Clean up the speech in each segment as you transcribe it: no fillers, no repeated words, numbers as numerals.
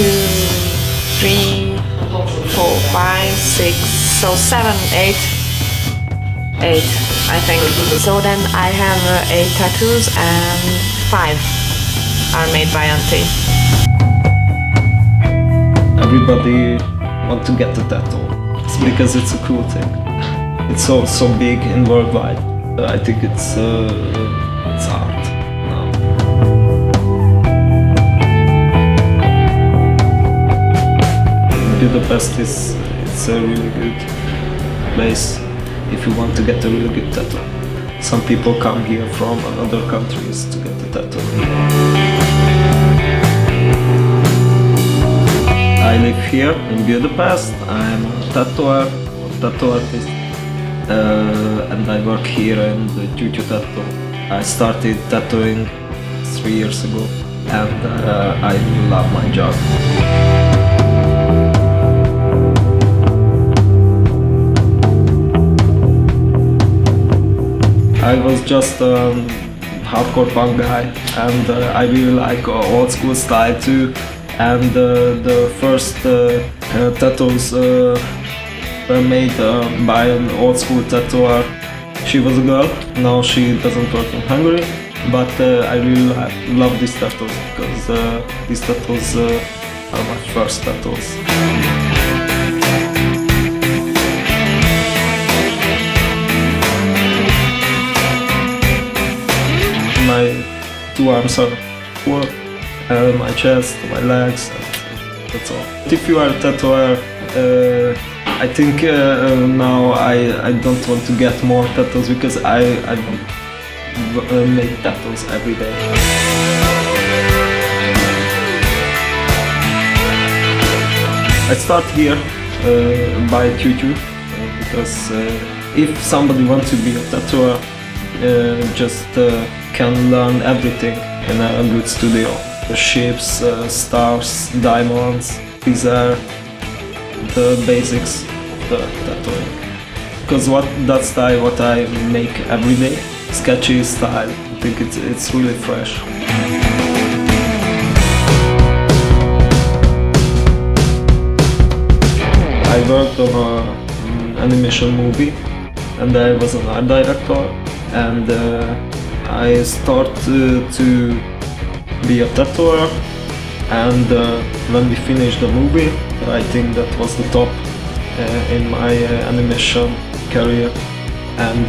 8, I think. So then I have 8 tattoos and 5 are made by Anti. Everybody wants to get a tattoo because it's a cool thing. It's so big and worldwide. I think it's art now. Budapest it's a really good place. If you want to get a really good tattoo. Some people come here from other countries to get a tattoo. I live here in Budapest. I'm a tattoo artist, and I work here in the Tyutyu tattoo. I started tattooing 3 years ago, and I love my job. I was just a hardcore punk guy, and I really like old school style too. And the first tattoos were made by an old school tattooer. She was a girl, now she doesn't work in Hungary, but I really love these tattoos because these tattoos are my first tattoos. My 2 arms are full, my chest, my legs, and that's all. If you are a tattooer, I think now I don't want to get more tattoos because I make tattoos every day. I start here by Tyutyu because if somebody wants to be a tattooer, just can learn everything in a good studio. The shapes, stars, diamonds, these are the basics of the tattooing. Because what I make every day, sketchy style, I think it's really fresh. I worked on an animation movie and I was an art director. And I started to be a tattooer, and when we finished the movie, I think that was the top in my animation career, and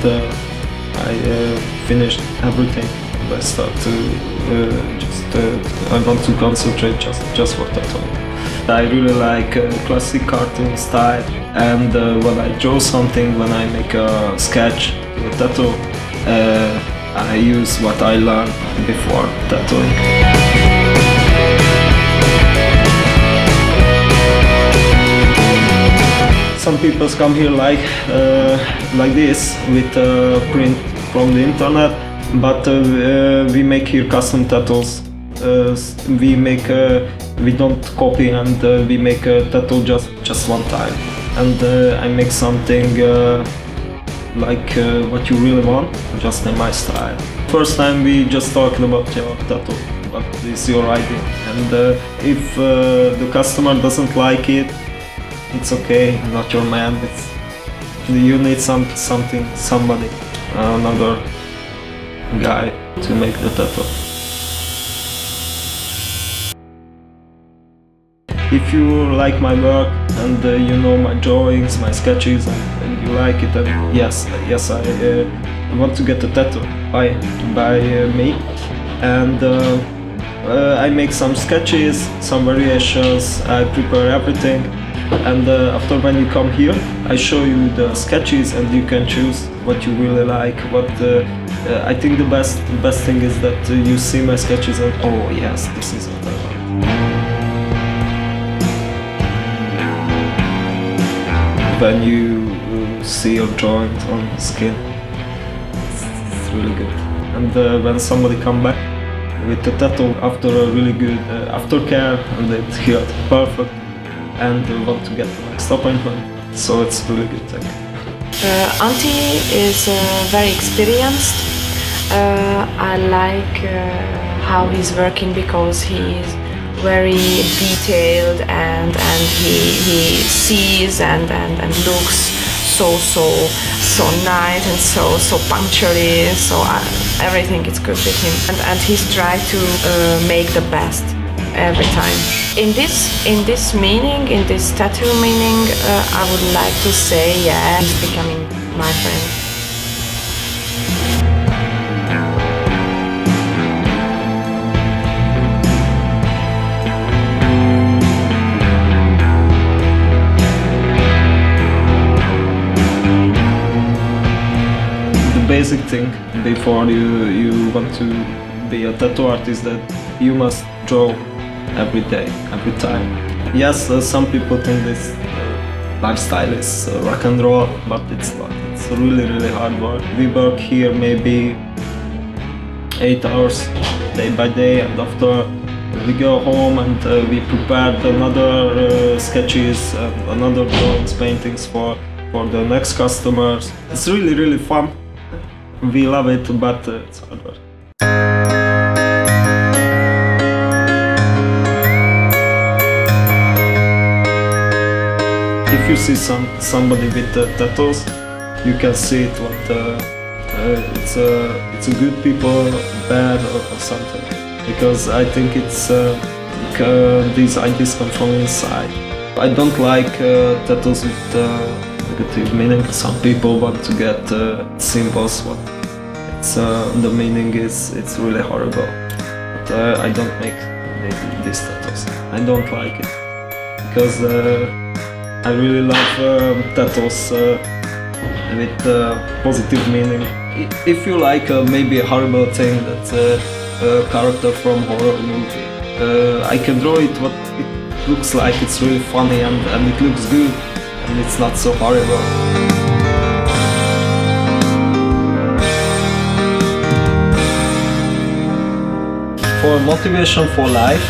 I finished everything. And I started to I want to concentrate just for tattooing. I really like classic cartoon style, and when I draw something, when I make a sketch, a tattoo, I use what I learned before tattooing. Some people come here like this with print from the internet, but we make here custom tattoos. We don't copy, and we make a tattoo just one time. And I make something. Like what you really want, just in my style. First time we just talking about your tattoo, what is your idea. And if the customer doesn't like it, it's okay, not your man. You need somebody, another guy to make the tattoo. If you like my work and you know my drawings, my sketches, and you like it, and yes, I want to get a tattoo by me, and I make some sketches, some variations, I prepare everything, and after when you come here, I show you the sketches, and you can choose what you really like. What I think the best thing is that you see my sketches and oh yes, this is what I want. When you see your drawing on skin, it's really good. And when somebody comes back with a tattoo after a really good aftercare, and it healed perfect, and want to get the next appointment, so it's a really good thing. Anti is very experienced. I like how he's working because he is very detailed, and he sees and looks so nice and so punctually. So everything is good with him, and he's trying to make the best every time. In this meaning, in this tattoo meaning, I would like to say, yeah, he's becoming my friend. Basic thing before you want to be a tattoo artist, that you must draw every day, every time. Yes, some people think this lifestyle is rock and roll, but it's not. It's really hard work. We work here maybe 8 hours day by day, and after we go home and we prepare another sketches, another drawings, paintings for the next customers. It's really fun. We love it, but it's hard work. If you see somebody with tattoos, you can see it what it's a good people, bad or something. Because I think it's these ideas come from inside. I don't like tattoos with negative meaning. Some people want to get symbols. What the meaning is, it's really horrible. But I don't make these tattoos. I don't like it because I really love tattoos with positive meaning. If you like maybe a horrible thing, that's a character from horror movie. I can draw it what it looks like. It's really funny and it looks good. And it's not so horrible. For motivation for life,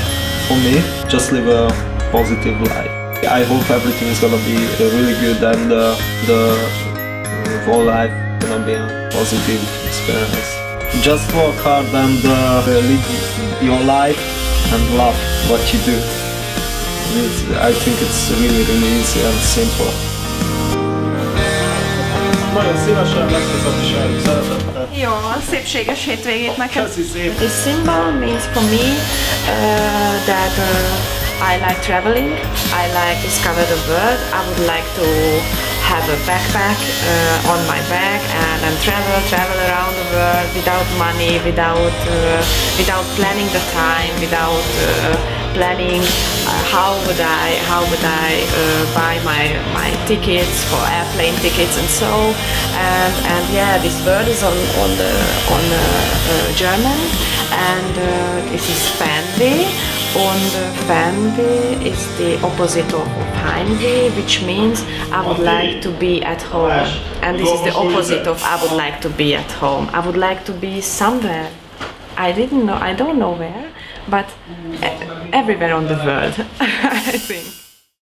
for me, just live a positive life. I hope everything is gonna be really good, and the whole life gonna be a positive experience. Just work hard and live your life and love what you do. I think it's really easy and simple. Nagyon szívesen megköszönöm szeretettel. Jó, szépséges hétvégét neked. Köszi szépen. This symbol means for me that I like traveling, I like discover the world, I would like to have a backpack on my back and travel around the world without money, without planning the time, without planning how would I buy my tickets for airplane tickets and so and yeah, this word is on German, and this is Fernweh, and Fernweh is the opposite of Heimweh, which means I would like to be at home, and this is the opposite of I would like to be at home. I would like to be somewhere. I don't know where, but everywhere on the world, I think.